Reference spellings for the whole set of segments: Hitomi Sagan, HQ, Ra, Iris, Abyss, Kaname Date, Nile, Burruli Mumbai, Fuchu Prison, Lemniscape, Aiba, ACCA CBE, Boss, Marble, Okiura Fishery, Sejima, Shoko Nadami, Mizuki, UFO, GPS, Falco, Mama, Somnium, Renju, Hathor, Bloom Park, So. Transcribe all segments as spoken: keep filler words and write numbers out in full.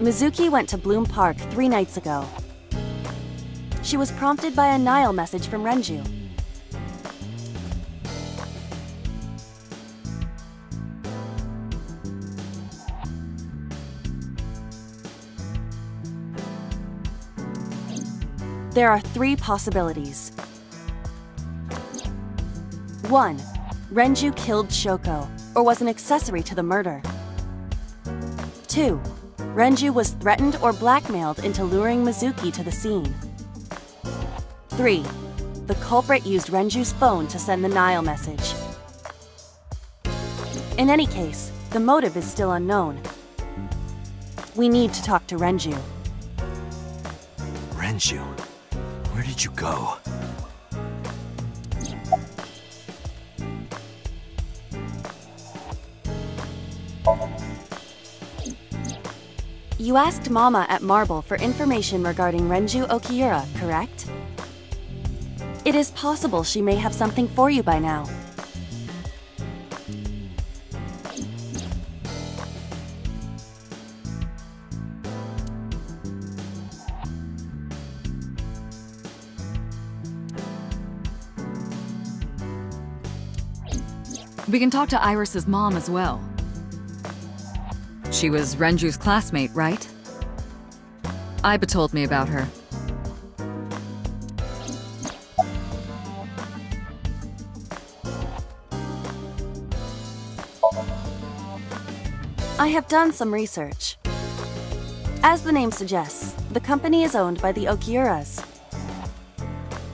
Mizuki went to Bloom Park three nights ago. She was prompted by a Nile message from Renju. There are three possibilities. One, Renju killed Shoko, or was an accessory to the murder. Two, Renju was threatened or blackmailed into luring Mizuki to the scene. Three, the culprit used Renju's phone to send the Nile message. In any case, the motive is still unknown. We need to talk to Renju. Renju? Where did you go? You asked Mama at Marble for information regarding Renju Okiura, correct? It is possible she may have something for you by now. We can talk to Iris's mom as well. She was Renju's classmate, right? Aiba told me about her. I have done some research. As the name suggests, the company is owned by the Okiuras.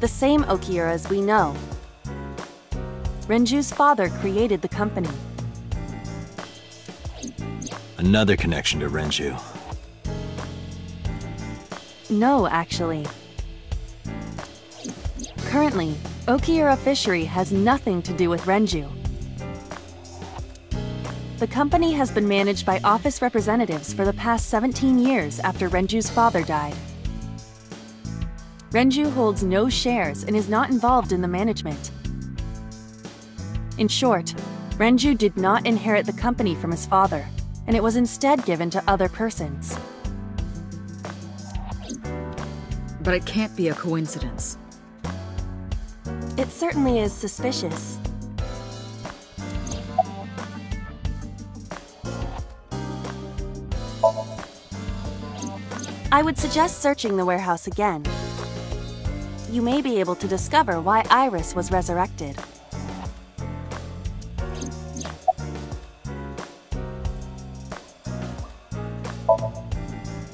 The same Okiuras we know. Renju's father created the company. Another connection to Renju. No, actually. Currently, Okiura Fishery has nothing to do with Renju. The company has been managed by office representatives for the past seventeen years after Renju's father died. Renju holds no shares and is not involved in the management. In short, Renju did not inherit the company from his father, and it was instead given to other persons. But it can't be a coincidence. It certainly is suspicious. I would suggest searching the warehouse again. You may be able to discover why Iris was resurrected.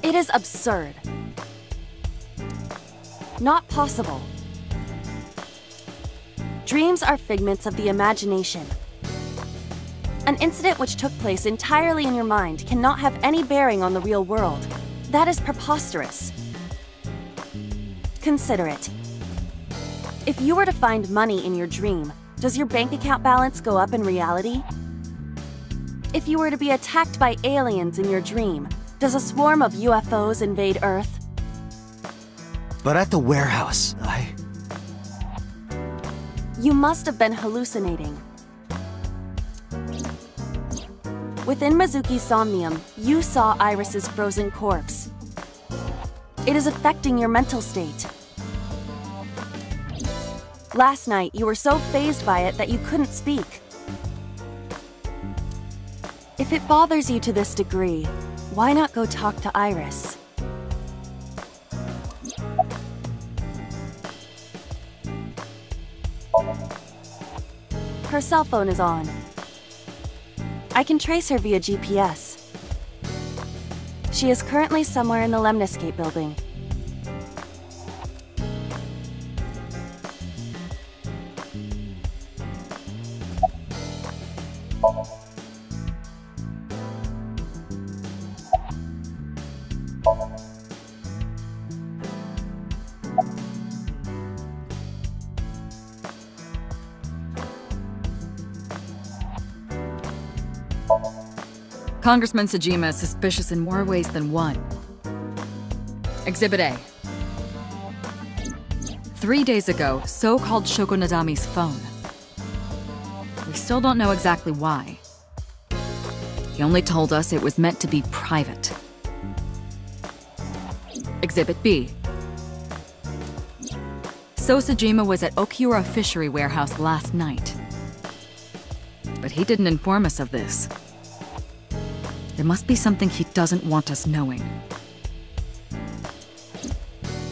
It is absurd. Not possible. Dreams are figments of the imagination. An incident which took place entirely in your mind cannot have any bearing on the real world. That is preposterous. Consider it. If you were to find money in your dream, does your bank account balance go up in reality? If you were to be attacked by aliens in your dream, does a swarm of U F Os invade Earth? But at the warehouse, I... You must have been hallucinating. Within Mizuki's Somnium, you saw Iris's frozen corpse. It is affecting your mental state. Last night, you were so fazed by it that you couldn't speak. If it bothers you to this degree, why not go talk to Iris? Her cell phone is on. I can trace her via G P S. She is currently somewhere in the Lemniscape building. Congressman Sejima is suspicious in more ways than one. Exhibit A. Three days ago, so-called Shoko Nadami's phone. We still don't know exactly why. He only told us it was meant to be private. Exhibit B. So Sejima was at Okiura Fishery Warehouse last night. But he didn't inform us of this. There must be something he doesn't want us knowing.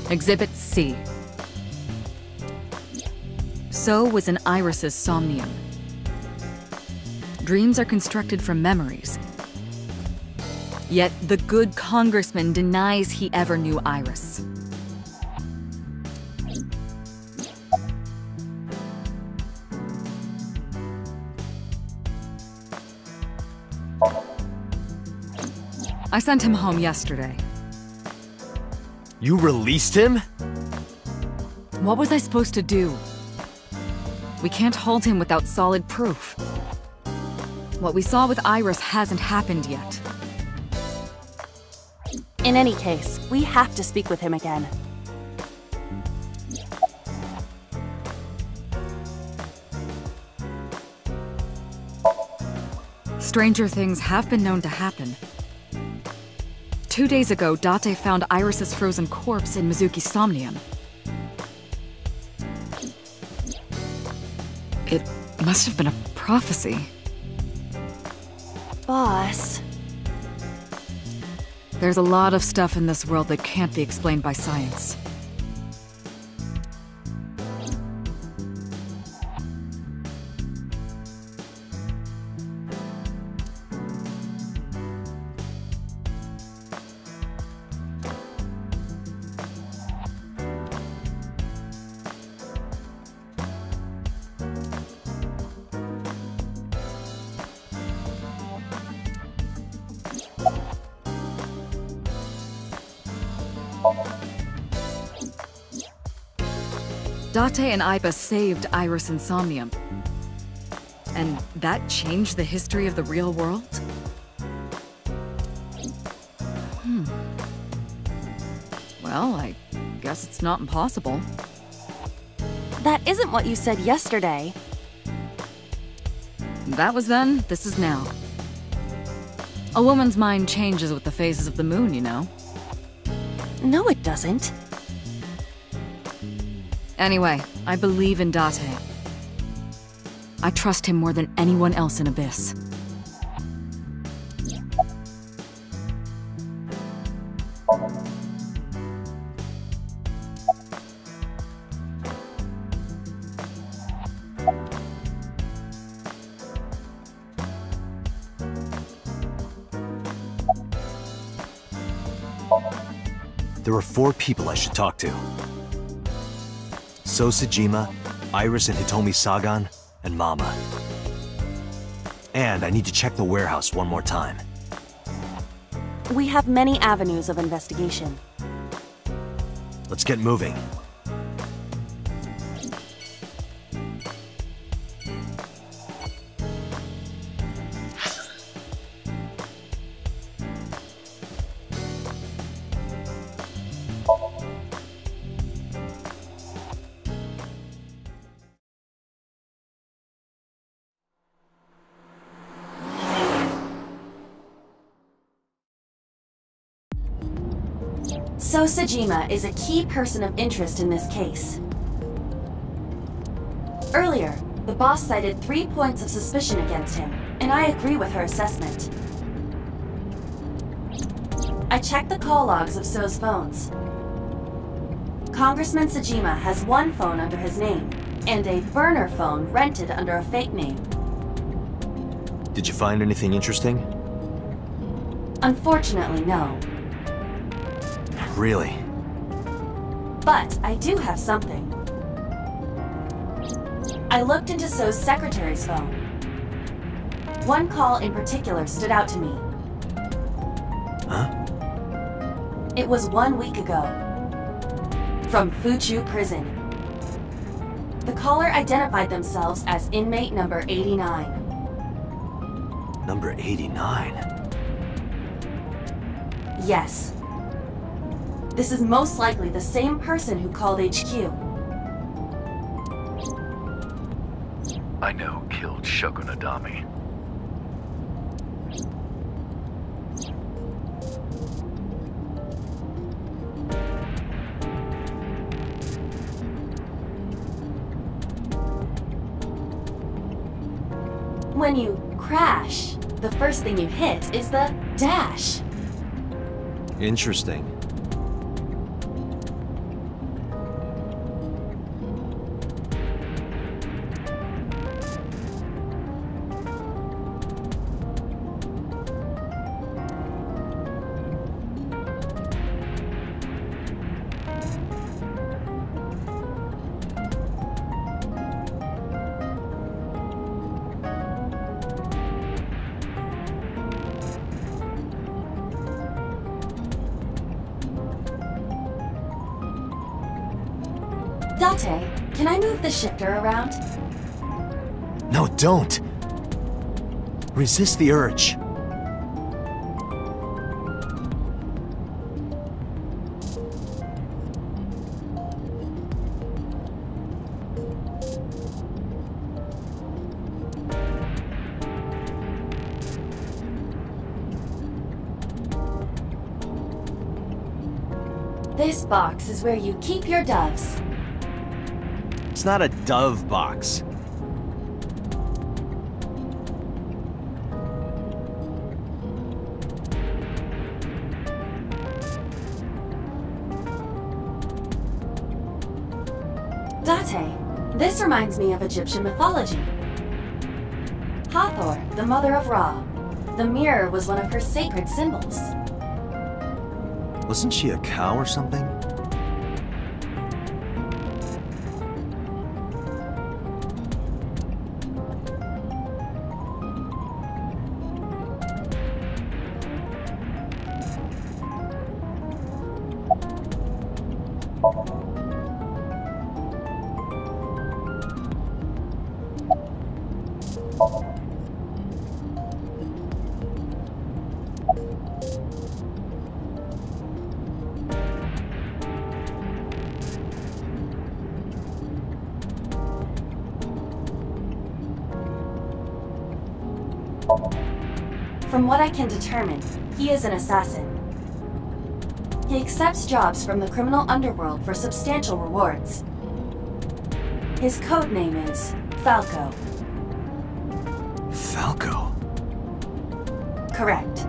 Exhibit C. So was in Iris's Somnium. Dreams are constructed from memories. Yet the good congressman denies he ever knew Iris. I sent him home yesterday. You released him? What was I supposed to do? We can't hold him without solid proof. What we saw with Iris hasn't happened yet. In any case, we have to speak with him again. Stranger things have been known to happen. Two days ago, Date found Iris's frozen corpse in Mizuki's Somnium. It must have been a prophecy. Boss... There's a lot of stuff in this world that can't be explained by science. Date and Aiba saved Iris and Somnium. And that changed the history of the real world? Hmm. Well, I guess it's not impossible. That isn't what you said yesterday. That was then, this is now. A woman's mind changes with the phases of the moon, you know. No, it doesn't. Anyway, I believe in Date. I trust him more than anyone else in Abyss. There are four people I should talk to. So Sejima, Iris and Hitomi Sagan, and Mama. And I need to check the warehouse one more time. We have many avenues of investigation. Let's get moving. So Sejima is a key person of interest in this case. Earlier, the boss cited three points of suspicion against him, and I agree with her assessment. I checked the call logs of So's phones. Congressman Sejima has one phone under his name, and a burner phone rented under a fake name. Did you find anything interesting? Unfortunately, no. Really? But I do have something. I looked into So's secretary's phone. One call in particular stood out to me. Huh? It was one week ago. From Fuchu Prison. The caller identified themselves as inmate number eighty-nine. Number eighty-nine? Yes. This is most likely the same person who called H Q. I know who killed Shoko Nadami. When you crash, the first thing you hit is the dash. Interesting. Shifter around? No, don't! Resist the urge. This box is where you keep your doves. It's not a dove box. Date. This reminds me of Egyptian mythology. Hathor, the mother of Ra. The mirror was one of her sacred symbols. Wasn't she a cow or something? From what I can determine, he is an assassin. He accepts jobs from the criminal underworld for substantial rewards. His code name is Falco. Falco? Correct.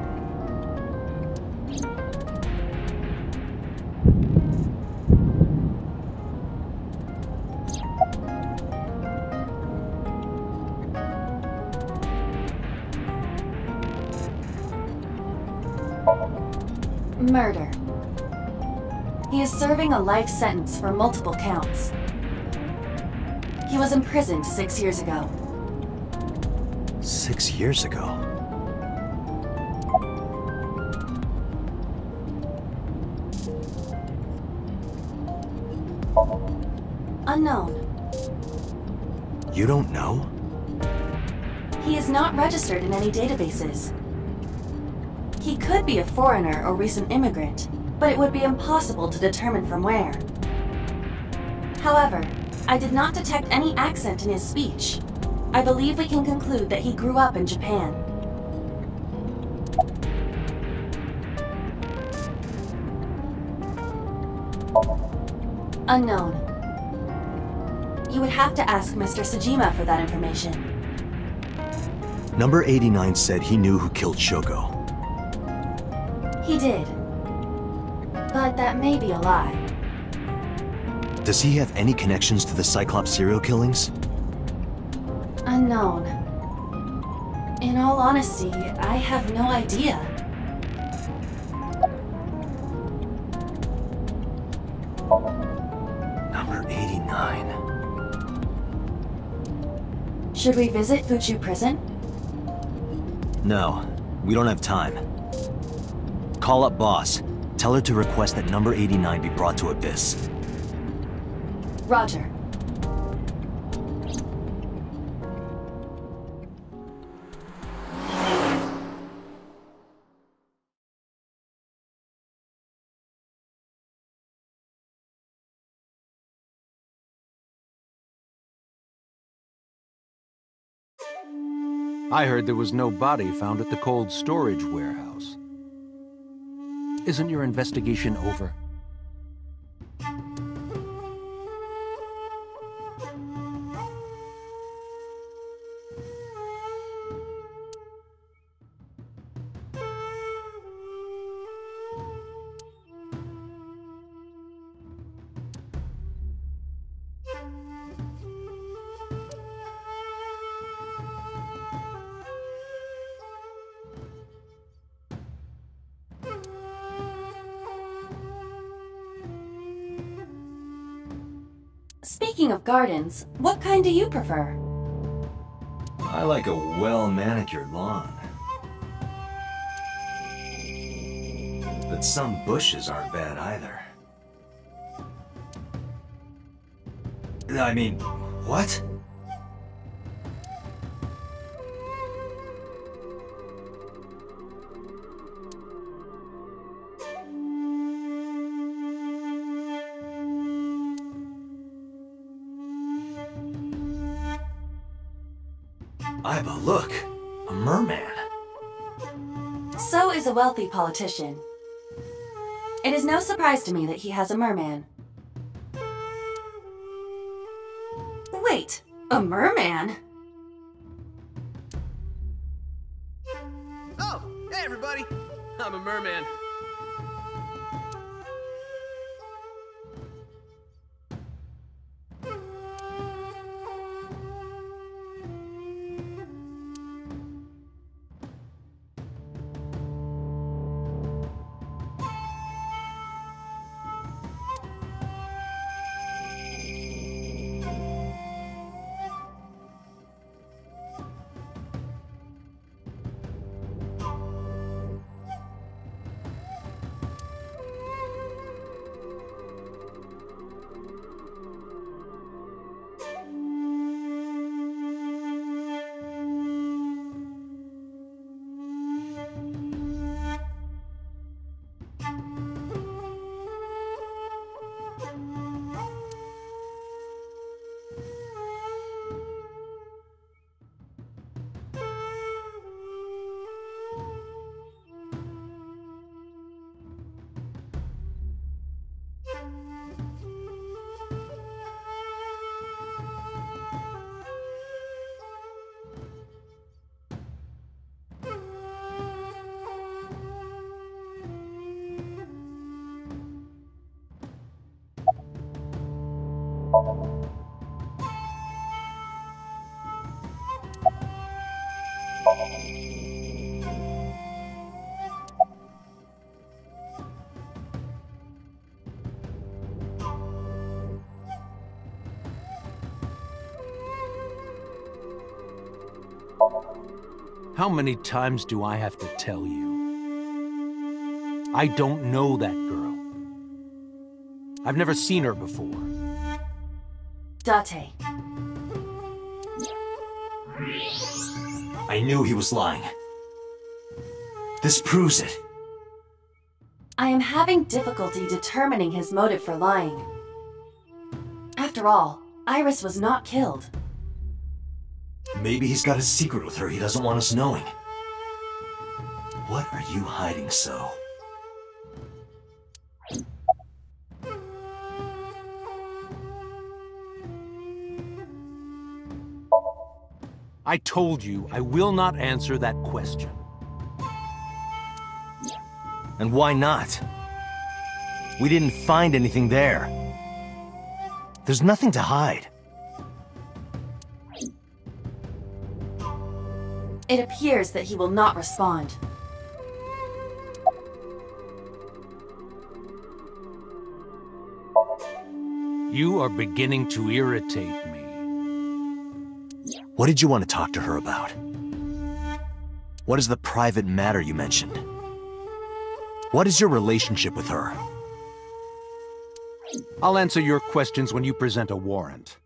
Murder. He is serving a life sentence for multiple counts. He was imprisoned six years ago. Six years ago? Unknown. You don't know? He is not registered in any databases. He could be a foreigner or recent immigrant, but it would be impossible to determine from where. However, I did not detect any accent in his speech. I believe we can conclude that he grew up in Japan. Unknown. You would have to ask Mister Sejima for that information. Number eighty-nine said he knew who killed Shoko. He did. But that may be a lie. Does he have any connections to the Cyclops serial killings? Unknown. In all honesty, I have no idea. Number eighty-nine. Should we visit Fuchu Prison? No, we don't have time. Call up Boss. Tell her to request that number eighty-nine be brought to Abyss. Roger. I heard there was no body found at the cold storage warehouse. Isn't your investigation over? Speaking of gardens, what kind do you prefer? I like a well-manicured lawn. But some bushes aren't bad either. I mean, what? Aiba, look! A merman! So is a wealthy politician. It is no surprise to me that he has a merman. Wait, a merman? Oh, hey everybody! I'm a merman. How many times do I have to tell you? I don't know that girl. I've never seen her before. Date. I knew he was lying. This proves it. I am having difficulty determining his motive for lying. After all, Iris was not killed. Maybe he's got a secret with her he doesn't want us knowing. What are you hiding so? I told you I will not answer that question. And why not? We didn't find anything there. There's nothing to hide. It appears that he will not respond. You are beginning to irritate me. What did you want to talk to her about? What is the private matter you mentioned? What is your relationship with her? I'll answer your questions when you present a warrant.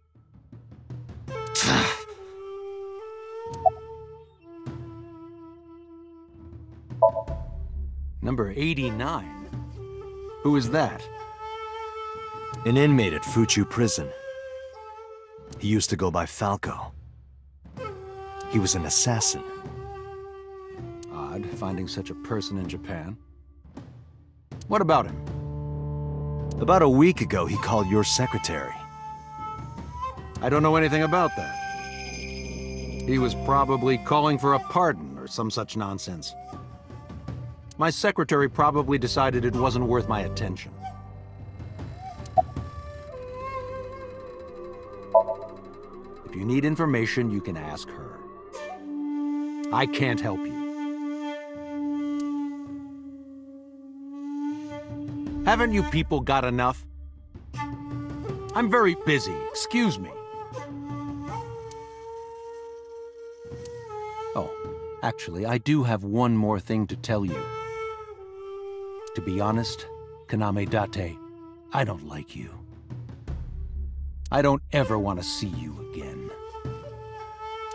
Number eighty-nine? Who is that? An inmate at Fuchu Prison. He used to go by Falco. He was an assassin. Odd, finding such a person in Japan. What about him? About a week ago, he called your secretary. I don't know anything about that. He was probably calling for a pardon or some such nonsense. My secretary probably decided it wasn't worth my attention. If you need information, you can ask her. I can't help you. Haven't you people got enough? I'm very busy. Excuse me. Oh, actually, I do have one more thing to tell you. To be honest, Kaname Date, I don't like you. I don't ever want to see you again.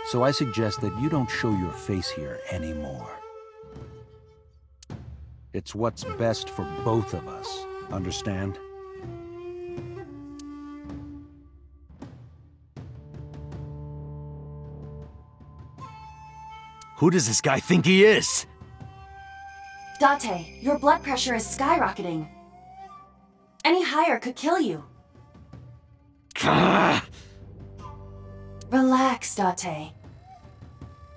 So I suggest that you don't show your face here anymore. It's what's best for both of us, understand? Who does this guy think he is? Date, your blood pressure is skyrocketing. Any higher could kill you. Relax, Date.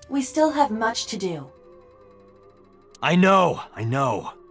We still have much to do. I know, I know.